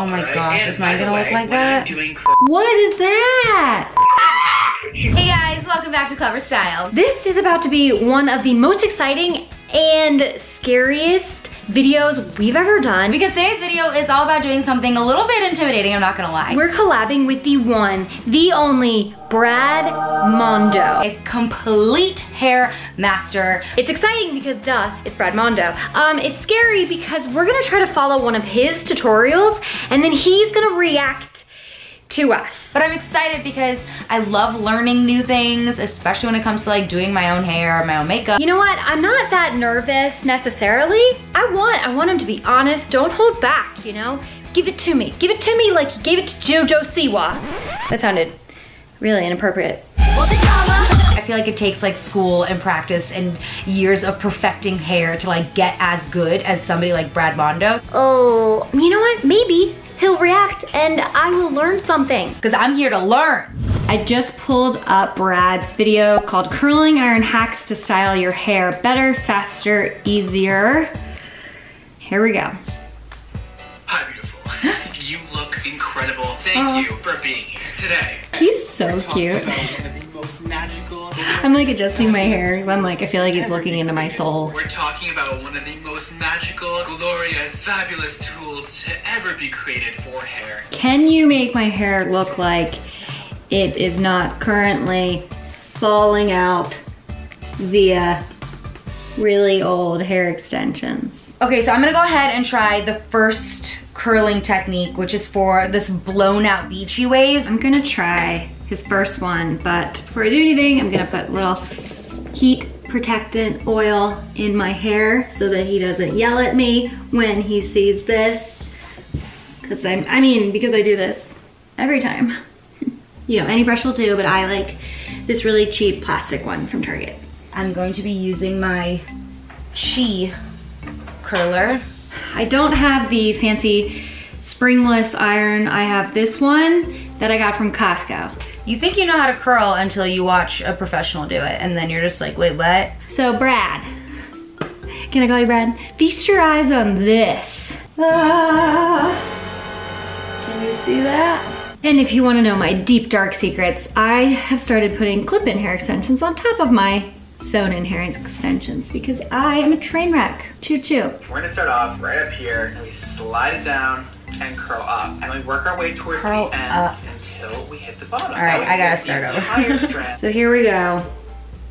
Oh my gosh, is mine gonna look like that? What is that? Hey guys, welcome back to Clevver Style. This is about to be one of the most exciting and scariest videos we've ever done, because today's video is all about doing something a little bit intimidating, I'm not gonna lie. We're collabing with the one, the only, Brad Mondo, a complete hair master. It's exciting because duh, it's Brad Mondo. It's scary because we're gonna try to follow one of his tutorials and then he's gonna react to us. But I'm excited because I love learning new things, especially when it comes to like doing my own hair or my own makeup. You know what? I'm not that nervous necessarily. I want him to be honest. Don't hold back, you know? Give it to me. Give it to me like he gave it to JoJo Siwa. That sounded really inappropriate. I feel like it takes like school and practice and years of perfecting hair to like get as good as somebody like Brad Mondo. Oh, you know what? Maybe he'll react and I will learn something. Because I'm here to learn. I just pulled up Brad's video called Curling Iron Hacks to Style Your Hair Better, Faster, Easier. Here we go. Hi, beautiful. You look incredible. Thank you for being here today. He's so cute. I'm like adjusting my hair. I'm like, I feel like he's looking into my soul. We're talking about one of the most magical, glorious, fabulous tools to ever be created for hair. Can you make my hair look like it is not currently falling out via really old hair extensions? Okay, so I'm gonna go ahead and try the first curling technique, which is for this blown out beachy wave. I'm gonna try his first one, but before I do anything, I'm gonna put a little heat protectant oil in my hair so that he doesn't yell at me when he sees this. Cause because I do this every time. You know, any brush will do, but I like this really cheap plastic one from Target. I'm going to be using my CHI curler. I don't have the fancy springless iron. I have this one that I got from Costco. You think you know how to curl until you watch a professional do it, and then you're just like, wait, what? So Brad, can I call you Brad? Feast your eyes on this. Can you see that? And if you wanna know my deep, dark secrets, I have started putting clip-in hair extensions on top of my sewn-in hair extensions because I am a train wreck. Choo-choo. We're gonna start off right up here, and we slide it down, and curl up, and we work our way towards the ends until we hit the bottom. All right, I gotta start over. So here we go.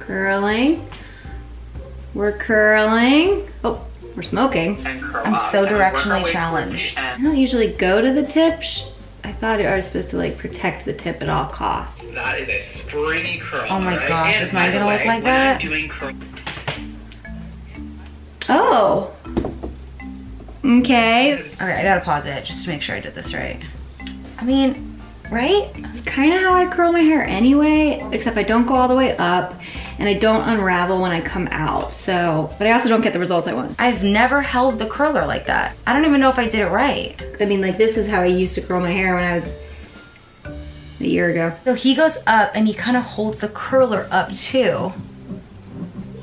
Curling. We're curling. Oh, we're smoking. And curl I'm up. So directionally challenged. I don't usually go to the tip. I thought I was supposed to like protect the tip at all costs. That is a springy curl. Oh my gosh, and is mine gonna look like that? Oh. Okay. Okay, I gotta pause it just to make sure I did this right. I mean, right? It's kind of how I curl my hair anyway, except I don't go all the way up and I don't unravel when I come out, so, but I also don't get the results I want. I've never held the curler like that. I don't even know if I did it right. I mean, like, this is how I used to curl my hair when I was a year ago. So he goes up and he kind of holds the curler up too.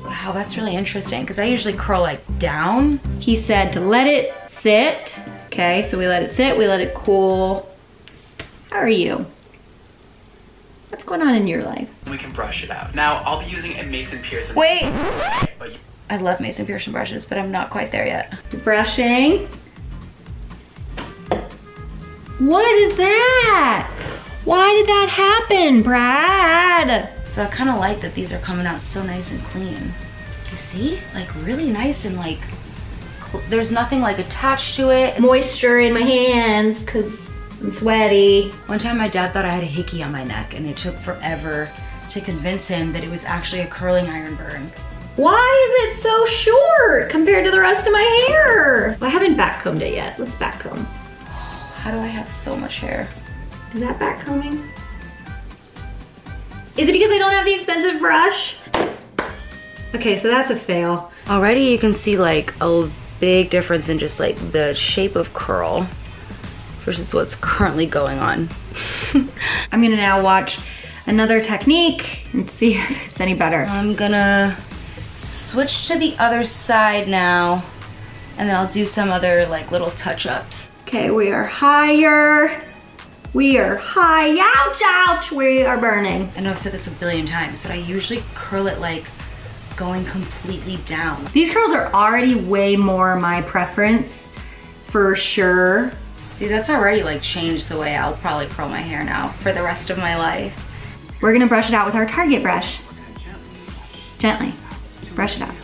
Wow, that's really interesting, because I usually curl like down. He said to let it sit. Okay, so we let it sit, we let it cool. How are you? What's going on in your life? We can brush it out. Now, I'll be using a Mason Pearson. Wait! I love Mason Pearson brushes, but I'm not quite there yet. Brushing. What is that? Why did that happen, Brad? So I kind of like that these are coming out so nice and clean. You see? Like really nice and like, there's nothing like attached to it. Moisture in my hands, cause I'm sweaty. One time my dad thought I had a hickey on my neck and it took forever to convince him that it was actually a curling iron burn. Why is it so short compared to the rest of my hair? Well, I haven't backcombed it yet. Let's backcomb. Oh, how do I have so much hair? Is that backcombing? Is it because I don't have the expensive brush? Okay, so that's a fail. Already you can see like a big difference in just like the shape of curl versus what's currently going on. I'm gonna now watch another technique and see if it's any better. I'm gonna switch to the other side now, and then I'll do some other like little touch-ups. Okay, we are higher. We are high, ouch, ouch, we are burning. I know I've said this a billion times, but I usually curl it like going completely down. These curls are already way more my preference, for sure. See, that's already like changed the way I'll probably curl my hair now for the rest of my life. We're gonna brush it out with our Target brush. Gently, brush it out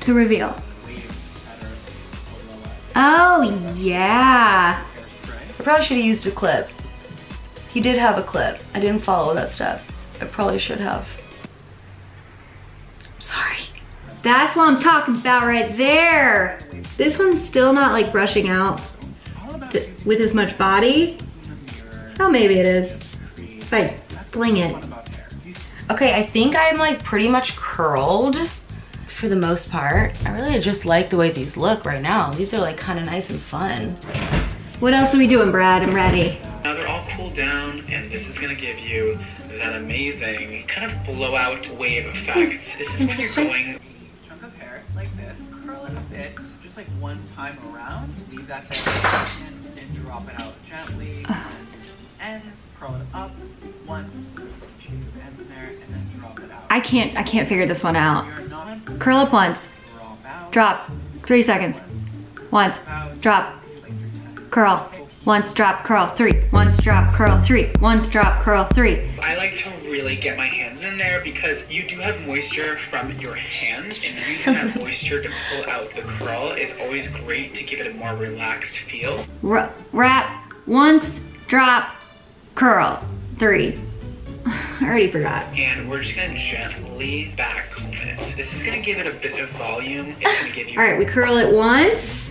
to reveal. Oh yeah. I probably should have used a clip. He did have a clip. I didn't follow that step. I probably should have. I'm sorry. That's what I'm talking about right there. This one's still not like brushing out with as much body. Oh, maybe it is. If I fling it. Okay, I think I'm like pretty much curled for the most part. I really just like the way these look right now. These are like kind of nice and fun. What else are we doing, Brad? I'm ready. Now they're all cooled down, and this is gonna give you that amazing kind of blowout wave effect. This is when you're going chunk of hair like this, curl it a bit, just like one time around, leave that there and drop it out gently. Ends, curl it up once, change the ends in there, and then drop it out. I can't figure this one out. Curl up once, drop, 3 seconds, once, drop. Curl, once, drop, curl, three, once, drop, curl, three, once, drop, curl, three. I like to really get my hands in there because you do have moisture from your hands, and using that moisture to pull out the curl is always great to give it a more relaxed feel. Wrap, once, drop, curl, three. I already forgot. And we're just gonna gently back comb it. This is gonna give it a bit of volume. It's gonna give you. All right, we curl it once,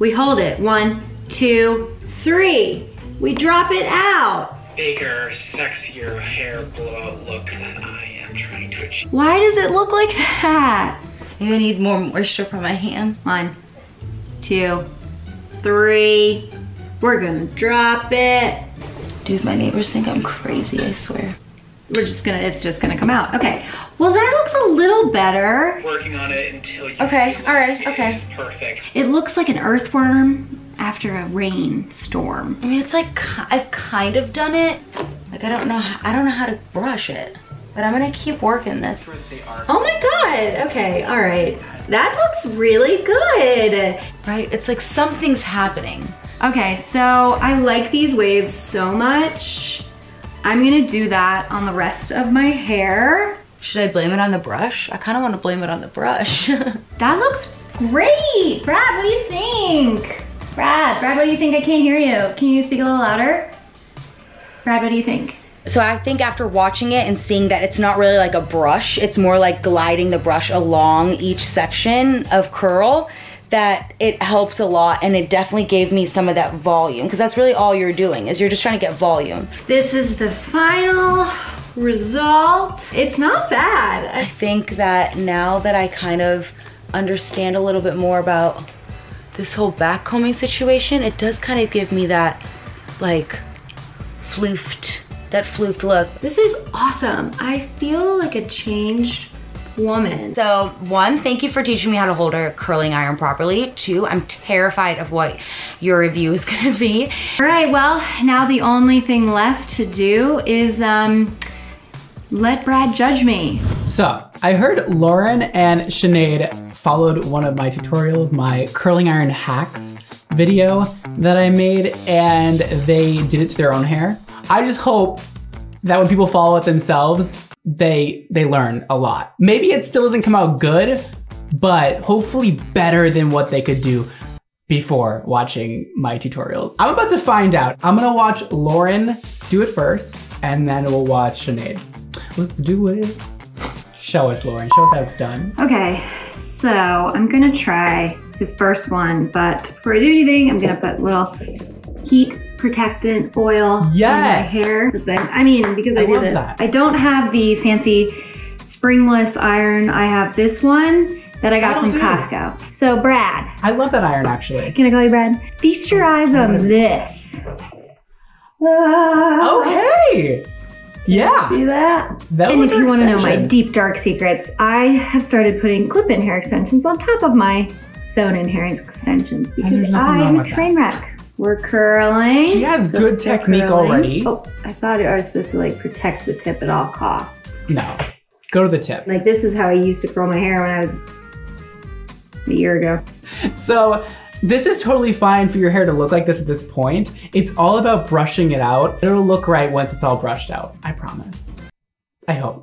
we hold it, 1, 2, 3. We drop it out. Bigger, sexier hair blowout look that I am trying to achieve. Why does it look like that? Maybe I need more moisture from my hands. 1, 2, 3. We're gonna drop it. Dude, my neighbors think I'm crazy, I swear. It's just gonna come out. Okay, well that looks a little better. Working on it until you feel all right, it's perfect. It looks like an earthworm after a rainstorm. I mean, it's like, I've kind of done it. Like, I don't know how to brush it, but I'm gonna keep working this. Oh my God, okay, all right. That looks really good. Right, it's like something's happening. Okay, so I like these waves so much. I'm gonna do that on the rest of my hair. Should I blame it on the brush? I kind of want to blame it on the brush. That looks great. Brad, what do you think? Brad, what do you think? I can't hear you. Can you speak a little louder? Brad, what do you think? So I think after watching it and seeing that it's not really like a brush, it's more like gliding the brush along each section of curl, that it helped a lot, and it definitely gave me some of that volume, because that's really all you're doing, is you're just trying to get volume. This is the final result. It's not bad. I think that now that I kind of understand a little bit more about this whole backcombing situation, it does kind of give me that like floofed look. This is awesome. I feel like a changed woman. So 1, thank you for teaching me how to hold a curling iron properly. 2, I'm terrified of what your review is gonna be. All right, well, now the only thing left to do is let Brad judge me. So I heard Lauren and Sinead followed one of my tutorials, my curling iron hacks video that I made, and they did it to their own hair. I just hope that when people follow it themselves, they learn a lot. Maybe it still doesn't come out good, but hopefully better than what they could do before watching my tutorials. I'm about to find out. I'm gonna watch Lauren do it first, and then we'll watch Sinead. Let's do it. Show us, Lauren, show us how it's done. Okay, so I'm gonna try this first one, but before I do anything, I'm gonna put a little heat protectant oil on my hair. I mean, because I do this. I don't have the fancy springless iron. I have this one that I got from Costco. So Brad. I love that iron, actually. Can I call you Brad? Feast your eyes on this. Okay. Yeah. Do that. And if you want to know my deep, dark secrets, I have started putting clip-in hair extensions on top of my sewn inherent extensions because I'm a train wreck. We're curling. She has so good technique already. Oh, I thought I was supposed to like protect the tip at all costs. No, go to the tip. Like this is how I used to curl my hair when I was a year ago. So this is totally fine for your hair to look like this at this point. It's all about brushing it out. It'll look right once it's all brushed out. I promise. I hope.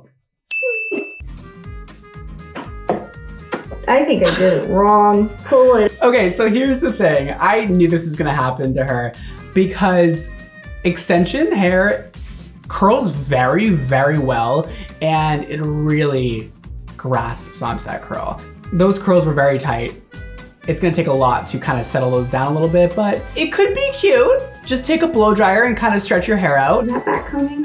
I think I did it wrong. Pull it. Okay, so here's the thing. I knew this was gonna happen to her because extension hair curls very, very well and it really grasps onto that curl. Those curls were very tight. It's gonna take a lot to kind of settle those down a little bit, but it could be cute. Just take a blow dryer and kind of stretch your hair out. Is that backcombing?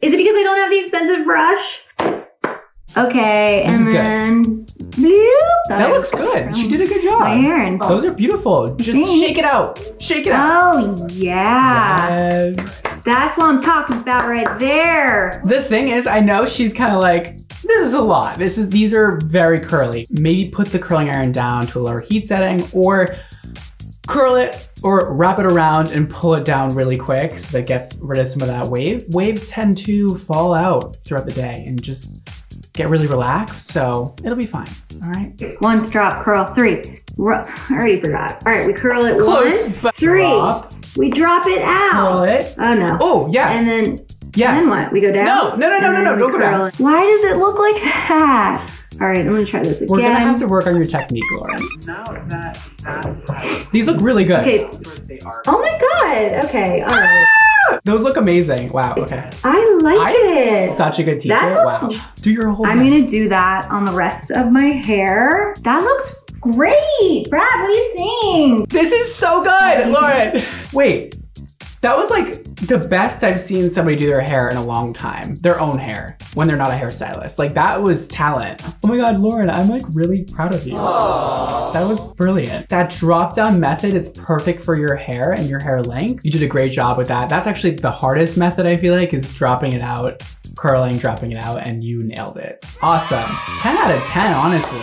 Is it because I don't have the expensive brush? Okay, this and is then good. Bloop, that looks good. She did a good job. Those are beautiful. Just shake it out. Shake it out. Oh yeah. Yes. That's what I'm talking about right there. The thing is, I know she's kind of like, this is a lot. These are very curly. Maybe put the curling iron down to a lower heat setting, or curl it, or wrap it around and pull it down really quick so that it gets rid of some of that wave. Waves tend to fall out throughout the day and just get really relaxed, so it'll be fine, all right? One drop, curl, three. I already forgot. All right, we curl it once, three. We drop it out. Curl it. Oh no. Oh, yes. And then, yes. Then what? We go down? No, no, no, no, no, no, don't go down. Why does it look like that? All right, I'm gonna try this again. We're gonna have to work on your technique, Lauren. These look really good. Okay. Oh my God, okay, all right. Those look amazing. Wow, okay. I like it. Such a good teacher. Wow. Do your whole I'm going to do that on the rest of my hair. That looks great. Brad, what do you think? This is so good, Lauren. Wait, that was like the best I've seen somebody do their hair in a long time. Their own hair when they're not a hairstylist. Like that was talent. Oh my God, Lauren, I'm like really proud of you. Aww. That was brilliant. That drop down method is perfect for your hair and your hair length. You did a great job with that. That's actually the hardest method I feel like is dropping it out, curling, dropping it out, and you nailed it. Awesome. 10 out of 10, honestly.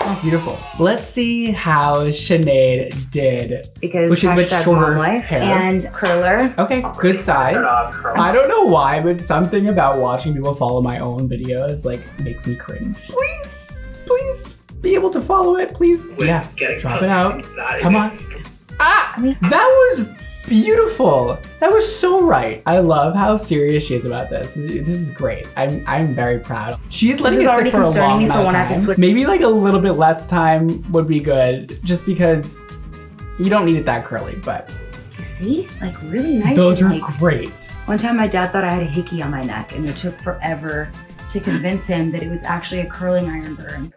That's beautiful. Let's see how Sinead did. Because which is with shorter hair. And curler. Okay, good size. I don't know why, but something about watching people follow my own videos like makes me cringe. Please, please be able to follow it, please. Yeah, drop it out. Come on. Ah, that was beautiful. That was so right. I love how serious she is about this. This is great. I'm very proud. She's letting it sit for a long amount of time. Maybe like a little bit less time would be good just because you don't need it that curly, but. See, like really nice. Those are great. One time my dad thought I had a hickey on my neck and it took forever to convince him that it was actually a curling iron burn.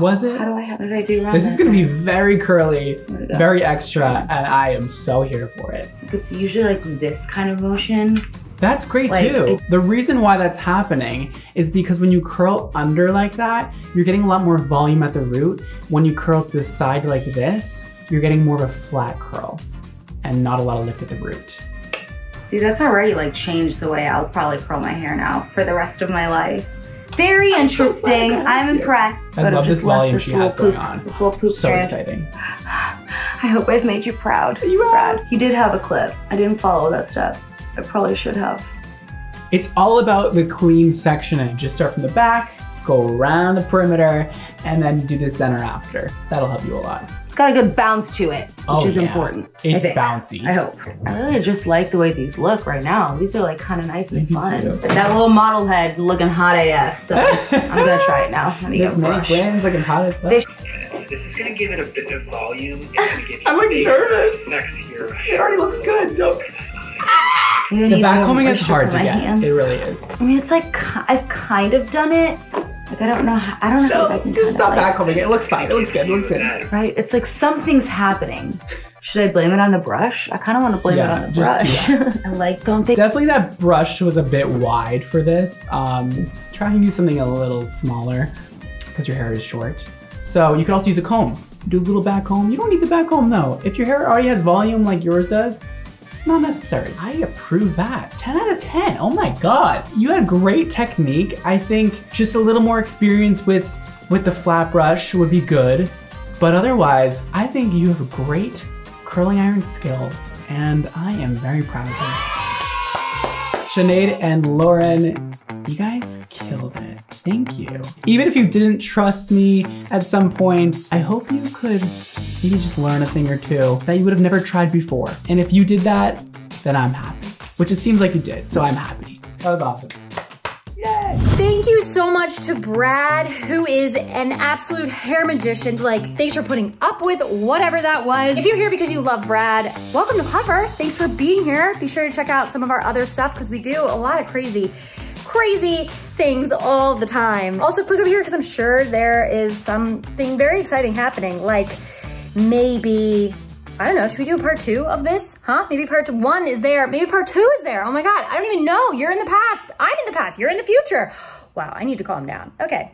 Was it? How did I do wrong? This is gonna be very curly, very extra, and I am so here for it. It's usually like this kind of motion. That's great too. The reason why that's happening is because when you curl under like that, you're getting a lot more volume at the root. When you curl to the side like this, you're getting more of a flat curl and not a lot of lift at the root. See, that's already like changed the way I'll probably curl my hair now for the rest of my life. Very interesting. I'm impressed. I love this volume she has going on. The full poop so exciting. I hope I've made you proud. You Brad. You did have a clip. I didn't follow that step. I probably should have. It's all about the clean sectioning. Just start from the back, go around the perimeter, and then do the center after. That'll help you a lot. It's got a good bounce to it, which is important. It's bouncy. I hope. I really just like the way these look right now. These are like kind of nice and fun. That little model head looking hot AF, so I'm gonna try it now. This many brands looking hot as fuck. This is gonna give it a bit of volume. I'm like nervous. It already looks good. The backcombing is hard to get. It really is. I mean, it's like I've kind of done it. Like, I don't know if I can just stop backcombing. It looks fine. It looks good. It looks good. Right? It's like something's happening. Should I blame it on the brush? I kind of want to blame it on the brush. I like don't think. Definitely that brush was a bit wide for this. Try and use something a little smaller because your hair is short. So you can also use a comb. Do a little back comb. You don't need to back comb though. If your hair already has volume like yours does, not necessary. I approve that. 10 out of 10, oh my God. You had great technique. I think just a little more experience with with the flat brush would be good, but otherwise, I think you have great curling iron skills, and I am very proud of you. Sinead and Lauren, you guys killed it. Thank you. Even if you didn't trust me at some points, I hope you could maybe just learn a thing or two that you would have never tried before. And if you did that, then I'm happy, which it seems like you did, so I'm happy. That was awesome. Yay! Thank you so much to Brad, who is an absolute hair magician. Like, thanks for putting up with whatever that was. If you're here because you love Brad, welcome to Clevver. Thanks for being here. Be sure to check out some of our other stuff because we do a lot of crazy things all the time. Also click over here because I'm sure there is something very exciting happening. Like maybe, I don't know, should we do a part 2 of this? Huh? Maybe part 1 is there. Maybe part 2 is there. Oh my God, I don't even know. You're in the past. I'm in the past. You're in the future. Wow, I need to calm down. Okay.